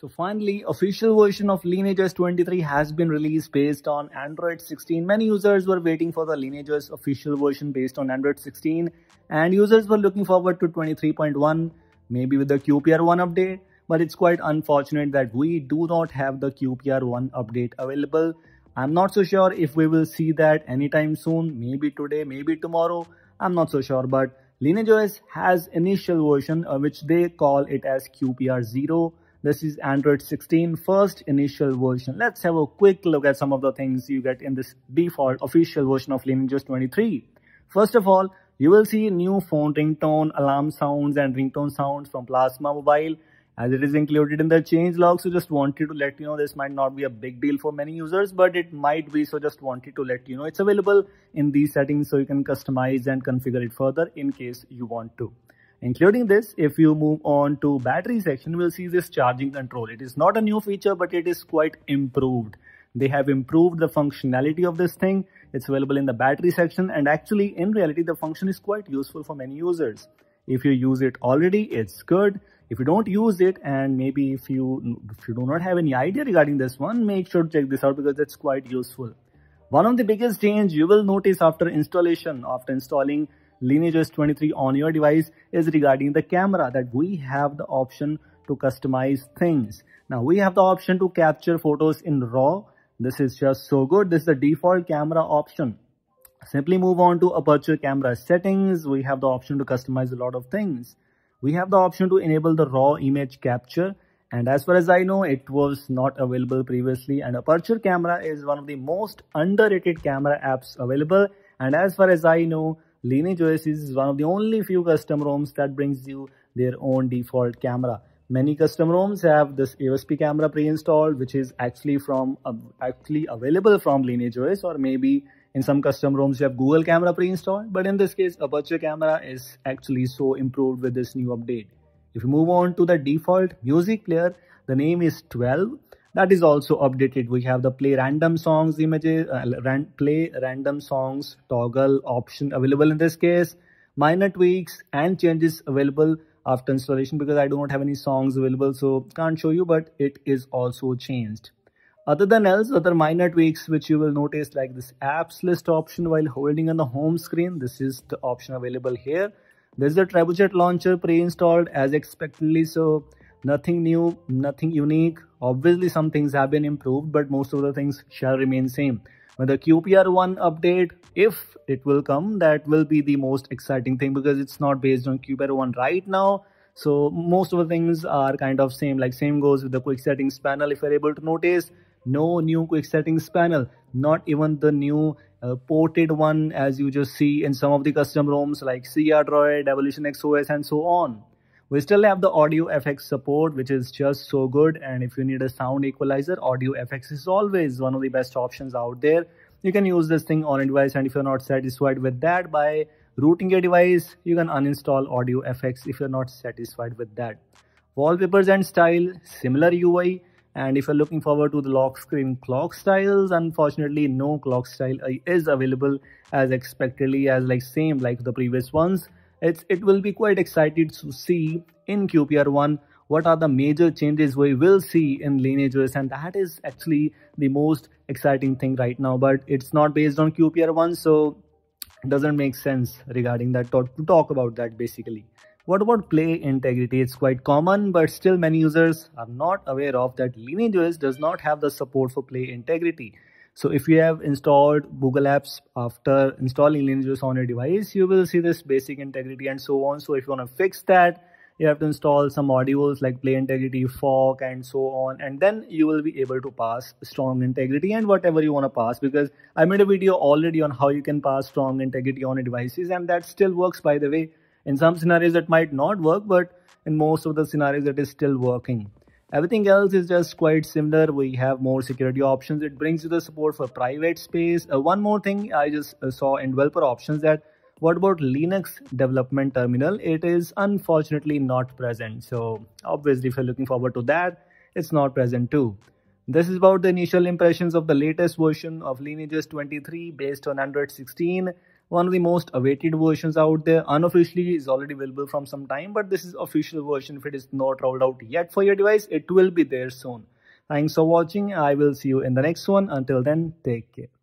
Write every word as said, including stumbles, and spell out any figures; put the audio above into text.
So finally, official version of LineageOS twenty-three has been released based on Android sixteen. Many users were waiting for the LineageOS official version based on Android sixteen, and users were looking forward to twenty-three point one, maybe with the Q P R one update. But it's quite unfortunate that we do not have the Q P R one update available. I'm not so sure if we will see that anytime soon, maybe today, maybe tomorrow. I'm not so sure, but LineageOS has initial version uh, which they call it as Q P R zero. This is Android sixteen first initial version. Let's have a quick look at some of the things you get in this default official version of LineageOS twenty-three. First of all, you will see new phone ringtone, alarm sounds and ringtone sounds from Plasma Mobile, as it is included in the changelog. So just wanted to let you know, this might not be a big deal for many users, but it might be. So just wanted to let you know it's available in these settings, so you can customize and configure it further in case you want to. Including this, if you move on to battery section, we'll see this charging control. It is not a new feature, but it is quite improved. They have improved the functionality of this thing. It's available in the battery section, and actually in reality the function is quite useful for many users. If you use it already, it's good. If you don't use it, and maybe if you, if you do not have any idea regarding this one, make sure to check this out because it's quite useful. One of the biggest change you will notice after installation, after installing LineageOS twenty-three on your device, is regarding the camera, that we have the option to customize things. Now we have the option to capture photos in RAW. This is just so good. This is the default camera option. Simply move on to Aperture camera settings. We have the option to customize a lot of things. We have the option to enable the RAW image capture, and as far as I know, it was not available previously, and Aperture camera is one of the most underrated camera apps available, and as far as I know, LineageOS is one of the only few custom ROMs that brings you their own default camera. Many custom ROMs have this A O S P camera pre-installed, which is actually from uh, actually available from LineageOS, or maybe in some custom ROMs you have Google camera pre-installed, but in this case Aperture camera is actually so improved with this new update. If you move on to the default music player, the name is twelve. That is also updated. We have the play random songs images, uh, ran, play random songs toggle option available in this case. Minor tweaks and changes available after installation, because I do not have any songs available, so can't show you, but it is also changed. Other than else, other minor tweaks which you will notice, like this apps list option while holding on the home screen. This is the option available here. There's the Trebuchet launcher pre-installed as expectedly, so nothing new, nothing unique. Obviously some things have been improved, but most of the things shall remain same. When the Q P R one update, if it will come, that will be the most exciting thing, because it's not based on Q P R one right now. So most of the things are kind of same. Like same goes with the quick settings panel. If you're able to notice, no new quick settings panel, not even the new uh, ported one as you just see in some of the custom ROMs like C R Droid, Evolution, xos and so on. We still have the audio F X support, which is just so good, and if you need a sound equalizer, audio F X is always one of the best options out there. You can use this thing on a device, and if you're not satisfied with that, by rooting your device, you can uninstall audio F X if you're not satisfied with that. Wallpapers and style, similar U I, and if you're looking forward to the lock screen clock styles, unfortunately no clock style is available as expectedly, as like same like the previous ones. It's, it will be quite excited to see in Q P R one what are the major changes we will see in LineageOS, and that is actually the most exciting thing right now. But it's not based on Q P R one, so it doesn't make sense regarding that to talk about that basically. What about play integrity? It's quite common, but still many users are not aware of that LineageOS does not have the support for play integrity. So if you have installed Google apps after installing LineageOS on your device, you will see this basic integrity and so on. So if you want to fix that, you have to install some modules like play integrity, fork and so on. And then you will be able to pass strong integrity and whatever you want to pass, because I made a video already on how you can pass strong integrity on your devices, and that still works, by the way. In some scenarios it might not work, but in most of the scenarios it is still working. Everything else is just quite similar. We have more security options. It brings you the support for private space. Uh, one more thing I just uh, saw in developer options, that what about Linux development terminal? It is unfortunately not present. So obviously if you're looking forward to that, it's not present too. This is about the initial impressions of the latest version of LineageOS twenty-three based on Android sixteen. one of the most awaited versions out there. Unofficially is already available from some time, but this is official version. If it is not rolled out yet for your device, it will be there soon. Thanks for watching. I will see you in the next one. Until then, take care.